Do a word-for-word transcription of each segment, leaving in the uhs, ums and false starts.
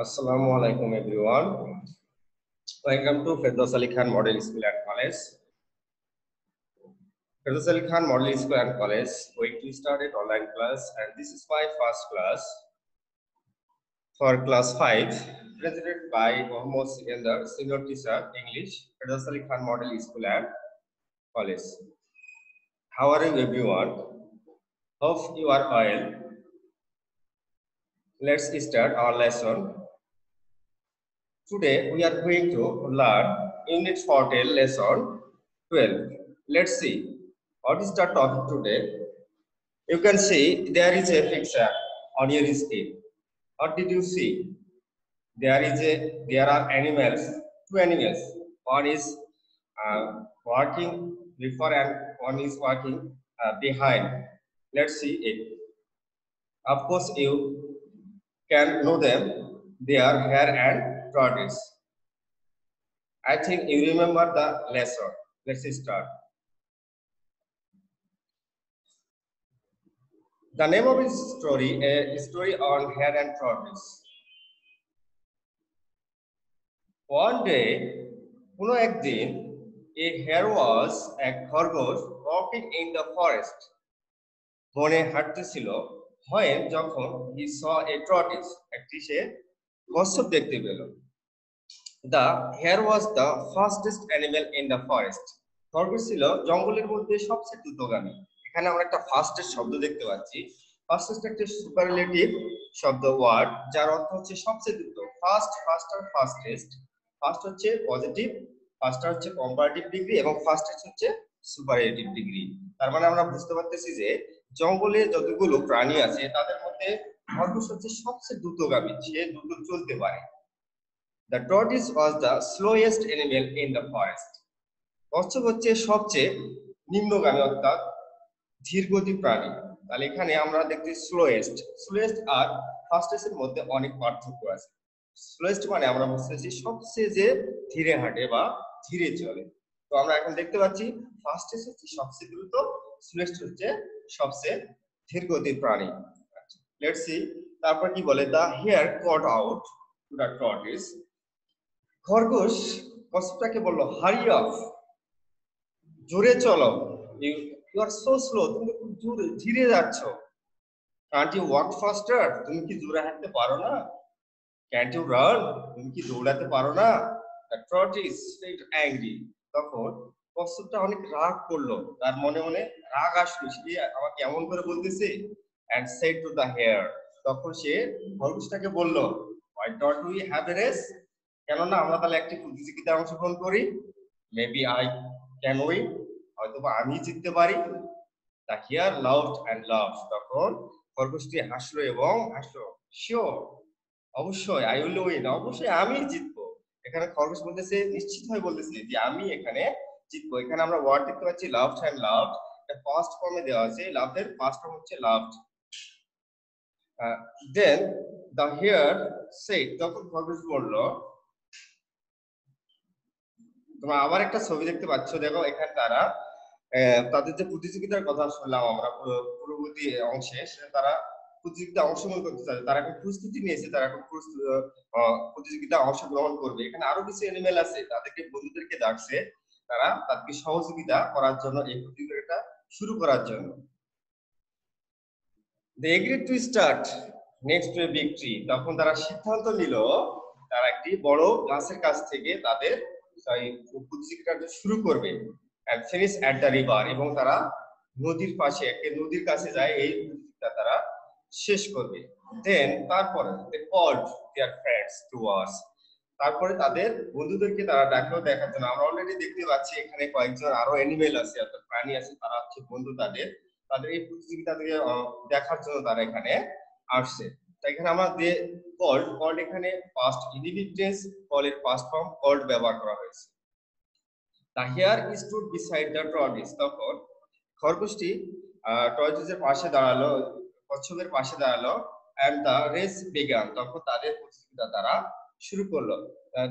Assalamualaikum everyone. Welcome to Ferdous Ali Khan Model School and College. Ferdous Ali Khan Model School and College going to start an online class, and this is my first class for class five, presented by Mohammad Sikandar, senior teacher, English, Ferdous Ali Khan Model School and College. How are you everyone? Hope you are well. Let's start our lesson. Today we are going to learn Unit fourteen, Lesson twelve. Let's see what is the topic today. You can see there is a picture on your screen. What did you see? There is a there are animals, two animals. One is uh, walking before and one is walking uh, behind. Let's see it. Of course you can know them. They are Hare and Tortoise. I think you remember the lesson. Let's start. The name of this story, a story on Hare and Tortoise. One day, uno ek din, a hare was a khorgosh walking in the forest. Bone hatte silo. When Jokhon he saw a tortoise, ekti she mossop dekhte pelo. The hare was the fastest animal in the forest. Tortoise chilo jongoler moddhe sobche দ্রুতগামী. এখানে আমরা একটা fastest শব্দ দেখতে পাচ্ছি. Fastest একটা superlative শব্দ word যার অর্থ হচ্ছে সবচেয়ে দ্রুত. Fast, faster, fastest. ফাস্ট হচ্ছে পজিটিভ, ফাস্টার হচ্ছে কম্পারেটিভ ডিগ্রি এবং ফাস্টেস্ট হচ্ছে সুপারলেটিভ ডিগ্রি. তার মানে আমরা বুঝতে পারতেছি যে জঙ্গলে যতগুলো প্রাণী আছে তাদের মধ্যে খরগোশ হচ্ছে সবচেয়ে দ্রুতগামী, সে দ্রুত চলতে পারে। The tortoise was the slowest animal in the forest. কচ্ছপ হচ্ছে সবচেয়ে নিম্নগামী অর্থাৎ ধীরগতি প্রাণী। তাহলে এখানে আমরা দেখতে স্লোয়েস্ট স্লোয়েস্ট আর ফাস্টেস্টের মধ্যে অনেক পার্থক্য আছে। স্লোয়েস্ট মানে আমরা বুঝতেছি সবচেয়ে যে ধীরে হাঁটে বা ধীরে চলে। তো আমরা এখন দেখতে পাচ্ছি ফাস্টেস্ট হচ্ছে সবচেয়ে দ্রুত, স্লোয়েস্ট হচ্ছে सबसे धीर गति प्राणी। लेट्स सी তারপর কি বলে the hare cut out to the tortoise. খরগোশ কচ্ছপটাকে বলল হারি অফ, জোরে চলো। ইউ আর সো স্লো, তুমি খুব জোরে ধীরে যাচ্ছ। ক্যান্ট ইউ ওয়াক ফাস্টার, তুমি কি জোরে হাঁটতে পারো না? ক্যান্ট ইউ রান, তুমি কি দৌড়াতে পারো না? The tortoise felt angry. তখন কচ্ছপটা অনেক রাগ করলো, তার মনে মনে রাগ আসলো, সে আমাকে এমন করে বলতেছে। And said to the hare, তখন সে খরগোশটাকে বলল why don't we have a race, কেননা আমরা তাহলে একটি প্রতিযোগিতায় অংশগ্রহণ করি। মেবি আই ক্যান উইন, হয়তো আমি জিততে পারি। The hare laughed and laughed, তখন খরগোশটি হাসলো এবং হাসলো। শিওর, অবশ্যই, আই উইল উইন, অবশ্যই আমি জিতবো। এখানে খরগোশ বলতেছে, নিশ্চিত হয়ে বলতেছে যে আমি এখানে জিতবো। এখানে আমরা ওয়ার্ড দেখতে পাচ্ছি লাফড এন্ড লাফড, এটা ফার্স্ট ফর্মে দেওয়া আছে। লাফের ফার্স্ট ফর্ম হচ্ছে laughed. Then the hare said, তখন খরগোশ বলল, তোমরা আবার একটা ছবি দেখতে পাচ্ছ। দেখো এখানে তারা তাদের যে প্রতিযোগিতার কথা শুনলাম আমরা পূর্ববর্তী অংশে, তারা প্রতিযোগিতা অংশগ্রহণ করতে চায়, তারা এখন প্রস্তুতি নিয়েছে, তারা এখন প্রতিযোগিতা অংশগ্রহণ করবে। এখানে আরো কিছু অ্যানিমেল আছে, তাদেরকে বন্ধুদেরকে ডাকছে তারা তাদেরকে সহযোগিতা করার জন্য, এই প্রতিযোগিতাটা শুরু করার জন্য। They agreed to start next to a big tree, তখন তারা সিদ্ধান্ত নিল তারা একটি বড় গাছের কাছ থেকে তাদের প্রতিযোগিতাটা শুরু করবে। And finish at the river, এবং তারা নদীর পাশে একটা নদীর কাছে যায়, এই প্রতিযোগিতা তারা শেষ করবে। দেন তারপরে they called their friends to us, তারপরে তাদের বন্ধুদেরকে তারা ডাকলো দেখার জন্য। আমরা অলরেডি দেখতে পাচ্ছি এখানে কয়েকজন আরো অ্যানিমেল আছে অর্থাৎ প্রাণী আছে, তারা হচ্ছে বন্ধু তাদের, তাদের এই প্রতিযোগিতা থেকে দেখার জন্য তারা এখানে আসছে। তাই এখানে আমাদের কল্ড কল্ড এখানে পাস্ট ইনডিফিনিট টেন্স, কলের পাস্ট ফর্ম কল্ড ব্যবহার করা হয়েছে। The hare stood beside the tortoise, তখন খরগোশটি টর্টিসের পাশে দাঁড়ালো, কচ্ছপের পাশে দাঁড়ালো। এন্ড দা রেস বিগান, তখন তাদের প্রতিযোগিতা তারা শুরু করলো।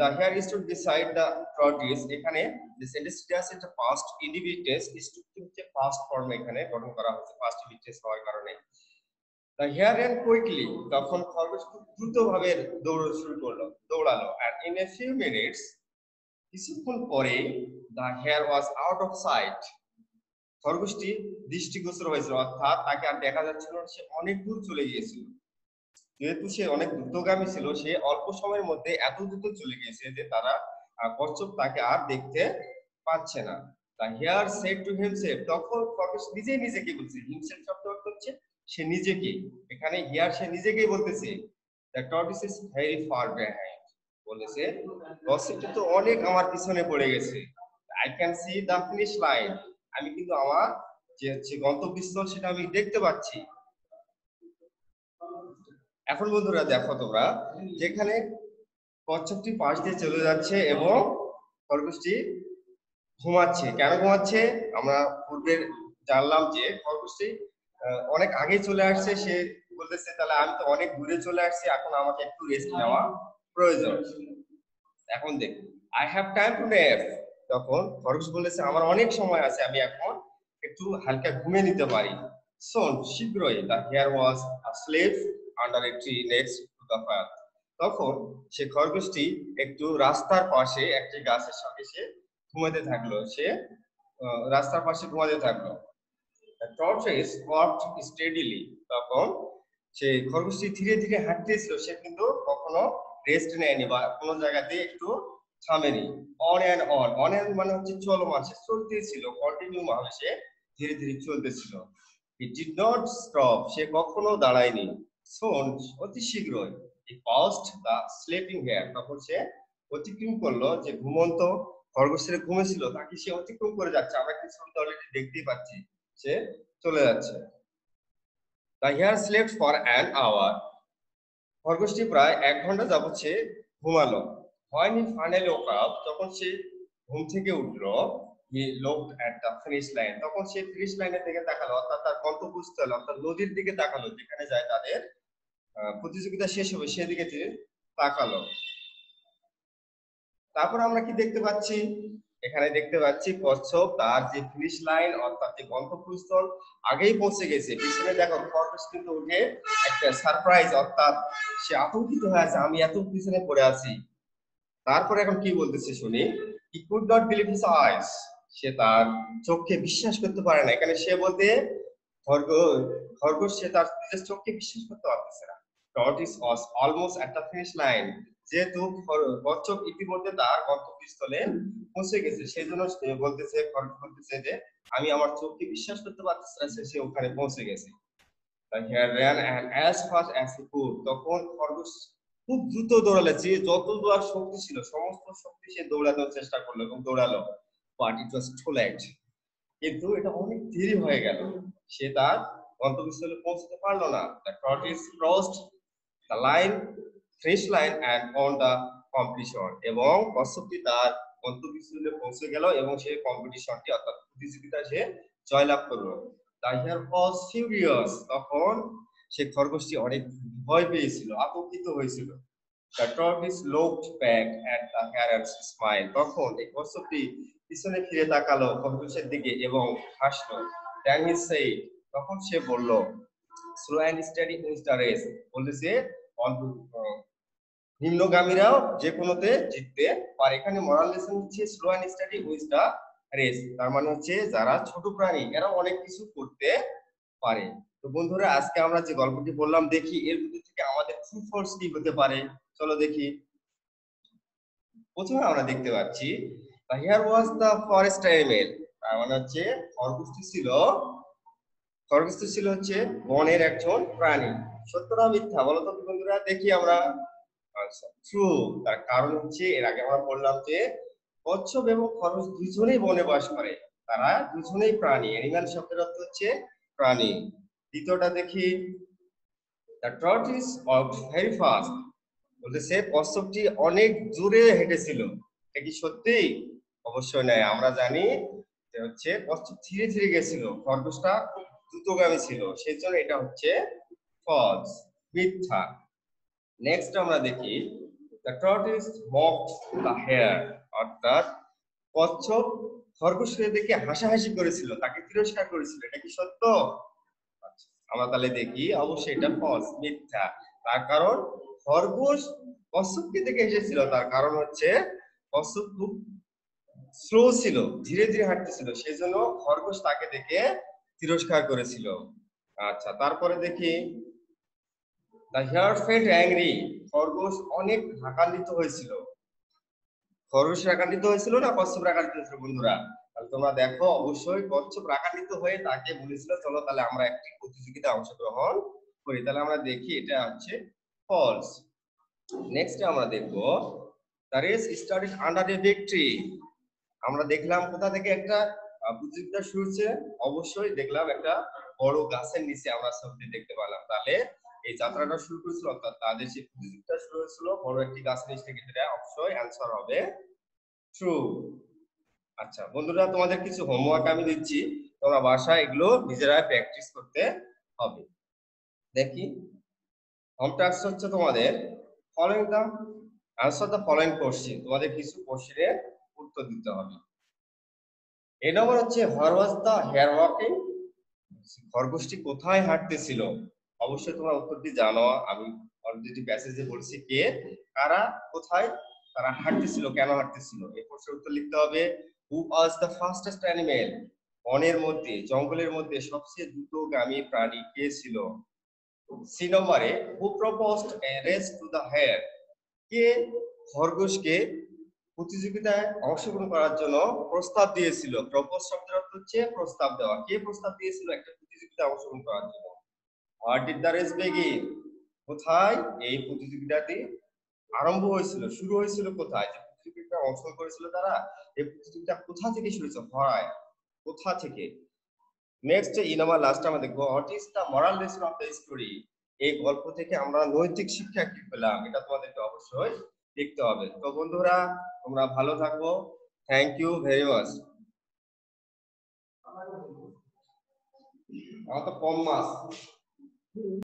The hare stood beside the tortoise, এখানে যে সেন্টেন্সটি আছে এটা পাস্ট ইনডিফিনিট টেন্স, স্টুড হচ্ছে পাস্ট ফর্ম এখানে গঠন করা হয়েছে পাস্ট ইনডিফিনিট টেন্স হওয়ার কারণে। The hare ran quickly. তখন খরগোশ খুব দ্রুতভাবে দৌড় শুরু করলো দৌড়ালো and in a few minutes কিছুক্ষণ পরে the hare was out of sight. খরগোশটি দৃষ্টিগোচর হয়েছিল অর্থাৎ তাকে আর দেখা যাচ্ছিল না, সে অনেক দূর চলে গিয়েছিল। যেহেতু সে অনেক দ্রুতগামী ছিল সে অল্প সময়ের মধ্যে এত দ্রুত চলে গিয়েছে যে তারা কচ্ছপ তাকে আর দেখতে পাচ্ছে না। The hare said to himself, তখন খরগোশ নিজেই নিজেকে বলছে, himself শব্দ অর্থ হচ্ছে সে নিজেকে, এখানে হিয়ার সে নিজেকেই বলতেছে the tortoise is very far behind, বলেছে কচ্ছপটি তো অনেক আমার পিছনে পড়ে গেছে। I can see the finish line, আমি কিন্তু আমার যে হচ্ছে গন্তব্যস্থল সেটা আমি দেখতে পাচ্ছি। এখন বন্ধুরা দেখো তোমরা, যেখানে কচ্ছপটি পাশ দিয়ে চলে যাচ্ছে এবং খরগোশটি ঘুমাচ্ছে। কেন ঘুমাচ্ছে আমরা পূর্বে জানলাম যে খরগোশটি অনেক আগে চলে আসছে, সে বলতেছে তাহলে আমি তো অনেক দূরে চলে আসছি, এখন আমাকে একটু রেস্ট নেওয়া প্রয়োজন। এখন দেখো I have time to nap, তখন খরগোশ বলেছে আমার অনেক সময় আছে, আমি এখন একটু হালকা ঘুমিয়ে নিতে পারি। সো শীঘ্রই the hare was asleep under a tree next to the fire, তখন সে খরগোশটি একটু রাস্তার পাশে একটি গাছের সঙ্গে সে ঘুমাতে থাকলো, সে রাস্তার পাশে ঘুমাতে থাকলো। The tortoise walked steadily, তখন সে খরগোশটি ধীরে ধীরে হাঁটতেছিল, সে কিন্তু কখনো রেস্ট নেয়নি বা কোনো জায়গাতে একটু থামেনি। On and on, on and মানে হচ্ছে চলমান, সে চলতেছিল কন্টিনিউ ভাবে, সে ধীরে ধীরে চলতেছিল। He did not stop, সে কখনো দাঁড়ায়নি। Soon, অতি শীঘ্রই he passed the sleeping hare, তখন সে অতিক্রম করলো যে ঘুমন্ত খরগোশের ঘুমেছিল তাকে সে অতিক্রম করে যাচ্ছে, আমরা কিছু অলরেডি দেখতেই পাচ্ছি সে চলে যাচ্ছে। The hare slept for an hour. খরগোশটি প্রায় এক ঘন্টা যাবত সে ঘুমালো। When he finally woke up, তখন সে ঘুম থেকে উঠলো। He looked at the finish line, তখন সে ফিনিশ লাইনের দিকে তাকালো অর্থাৎ তার গন্তব্যস্থল অর্থাৎ নদীর দিকে তাকালো, যেখানে যায় তাদের প্রতিযোগিতা শেষ হবে সেদিকে তিনি তাকালো। তারপর আমরা কি দেখতে পাচ্ছি, এখানে দেখতে পাচ্ছি কচ্ছপ তার যে ফিনিশ লাইন অর্থাৎ যে গন্তব্যস্থল আগেই পৌঁছে গেছে। পিছনে দেখো খরগোশ কিন্তু উঠে একটা সারপ্রাইজ অর্থাৎ সে আতঙ্কিত হয়ে আছে, আমি এত পিছনে পড়ে আছি। তারপর এখন কি বলতেছে শুনি, he could not believe his eyes, সে তার চোখকে বিশ্বাস করতে পারে না। এখানে সে বলতে খরগোশ খরগোশ সে তার নিজের চোখকে বিশ্বাস করতে পারতেছে না। Tortoise was almost at the finish line, যেহেতু কচ্ছপ ইতিমধ্যে তার গন্তব্যস্থলে পৌঁছে গেছে সেজন্য বলতেছে খরগোশ বলতেছে যে আমি আমার চোখকে বিশ্বাস করতে পারতেছি না, সে ওখানে পৌঁছে গেছে। The hare ran as fast as he could, তখন খরগোশ খুব দ্রুত দৌড়ালো, যে যত দৌড়ার শক্তি ছিল সমস্ত শক্তি সে দৌড়ানোর চেষ্টা করলো এবং দৌড়ালো। But it was too late, কিন্তু এটা অনেক দেরি হয়ে গেল, সে তার গন্তব্যস্থলে পৌঁছতে পারলো না। The tortoise crossed the line finish line end on the competition, এবং কচ্ছপটি তার গন্তব্যস্থলে পৌঁছে গেল এবং সেই কম্পিটিশনটি অর্থাৎ প্রতিযোগিতা সে জয়লাভ করলো। দ্য হিয়ার ওয়াজ ফিউরিয়াস, তখন সে খরগোশটি অনেক ভয় পেয়েছিল আতঙ্কিত হয়েছিল। The tortoise looked back at the hare and smile, তখন এই কচ্ছপটি পিছনে ফিরে তাকালো খরগোশের দিকে এবং হাসলো। দ্যান হি সেইড, তখন সে বলল slow and steady is the race, বলেছে নিম্নগামীরাও যে কোনোতে জিততে পারে। এখানে মরাল লেসন হচ্ছে slow and steady wins the race, তার মানে হচ্ছে যারা ছোট প্রাণী এরা অনেক কিছু করতে পারে। তো বন্ধুরা আজকে আমরা যে গল্পটি বললাম দেখি এর ভিতর থেকে আমাদের ট্রু ফলস কি হতে পারে, চলো দেখি। প্রথমে আমরা দেখতে পাচ্ছি here was the forest animal, তার মানে হচ্ছে খরগোশটি ছিল খরগোশটি ছিল হচ্ছে বনের একজন প্রাণী। সত্যরা মিথ্যা বলো তো বন্ধুরা দেখি আমরা। আচ্ছা ট্রু, তার কারণ হচ্ছে এর আগে আমরা বললাম যে কচ্ছপ এবং খরগোশ দুজনেই বনে বাস করে, তারা দুজনেই প্রাণী, অ্যানিমাল শব্দের অর্থ হচ্ছে প্রাণী। দ্বিতীয়টা দেখি the tortoise walk very fast, বলতেছে কচ্ছপটি অনেক জোরে হেঁটেছিল। এটা কি সত্যি? অবশ্যই নয়, আমরা জানি যে হচ্ছে কচ্ছপ ধীরে ধীরে গেছিল, খরগোশটা খুব দ্রুতগামী ছিল, সেই জন্য এটা হচ্ছে ফলস মিথ্যা। নেক্সট আমরা দেখি the tortoise mocked the hare, অর্থাৎ কচ্ছপ খরগোশকে দেখে হাসাহাসি করেছিল, তাকে তিরস্কার করেছিল। এটা কি সত্য? আমরা তাহলে দেখি অবশ্যই এটা ফলস, মিথ্যা। তার কারণ খরগোশ কচ্ছপকে দেখে এসেছিল, তার কারণ হচ্ছে কচ্ছপ খুব স্লো ছিল, ধীরে ধীরে হাঁটতেছিল, সেই জন্য খরগোশ তাকে দেখে তিরস্কার করেছিল। আচ্ছা, তারপরে দেখি The hare felt angry, খরগোশ অনেক রাগান্বিত হয়েছিল। খরগোশ রাগান্বিত হয়েছিল না কচ্ছপ রাগান্বিত হয়েছিল? বন্ধুরা তাহলে তোমরা দেখো অবশ্যই কচ্ছপ রাগান্বিত হয়ে তাকে বলেছিল চলো তাহলে আমরা একটি প্রতিযোগিতা অংশগ্রহণ করি। তাহলে আমরা দেখি এটা হচ্ছে ফলস। নেক্সট আমরা দেখবো The race started under a big tree. আমরা দেখলাম কোথা থেকে একটা প্রতিযোগিতা শুরু হচ্ছে, অবশ্যই দেখলাম একটা বড় গাছের নিচে আমরা সবটি দেখতে পেলাম। তাহলে এই যাত্রাটা শুরু করেছিল, অর্থাৎ তাদের সেই প্রতিযোগিতা শুরু হয়েছিল বড় একটি গাছ নিচ থেকে, যেটা অবশ্যই অ্যান্সার হবে ট্রু। আচ্ছা বন্ধুরা, তোমাদের কিছু হোমওয়ার্ক আমি দিচ্ছি, তোমরা বাসায় এগুলো নিজেরা প্র্যাকটিস করতে হবে। দেখি হোমওয়ার্কস হচ্ছে তোমাদের following the answer the following question, তোমাদের কিছু কোশ্চেনের উত্তর দিতে হবে। এই নম্বর হচ্ছে হরওয়াজ দা হেয়ার ওয়াকিং, খরগোশটি কোথায় হাঁটতেছিল? অবশ্যই তোমরা উত্তরটি জানো, আমি অলরেডি প্যাসেজে বলছি কে কারা কোথায় তারা হাঁটতেছিল, কেন হাঁটতেছিল, এই প্রশ্নের উত্তর লিখতে হবে। Who was the fastest animal, বনের মধ্যে জঙ্গলের মধ্যে সবচেয়ে দ্রুতগামী প্রাণী কে ছিল? সি নম্বরে who proposed a race to the hare, কে খরগোশকে প্রতিযোগিতায় অংশগ্রহণ করার জন্য প্রস্তাব দিয়েছিল? প্রপোজ শব্দের অর্থ হচ্ছে প্রস্তাব দেওয়া, কে প্রস্তাব দিয়েছিল একটা প্রতিযোগিতায় অংশগ্রহণ করার জন্য? Where did the race begin? কোথায় এই প্রতিযোগিতাটি আরম্ভ হয়েছিল, শুরু হয়েছিল কোথায়? যে প্রতিযোগিতা অংশগ্রহণ করেছিল তারা এই প্রতিযোগিতা কোথা থেকে শুরু হয়েছে, হয় কোথা থেকে। নেক্সট ইন আমার লাস্ট আমরা দেখবো what is the moral lesson of the story, এই গল্প থেকে আমরা নৈতিক শিক্ষা কি পেলাম, এটা তোমাদেরকে অবশ্যই দেখতে হবে। তো বন্ধুরা তোমরা ভালো থাকো, থ্যাংক ইউ ভেরি মাচ। আমার তো কম মাস।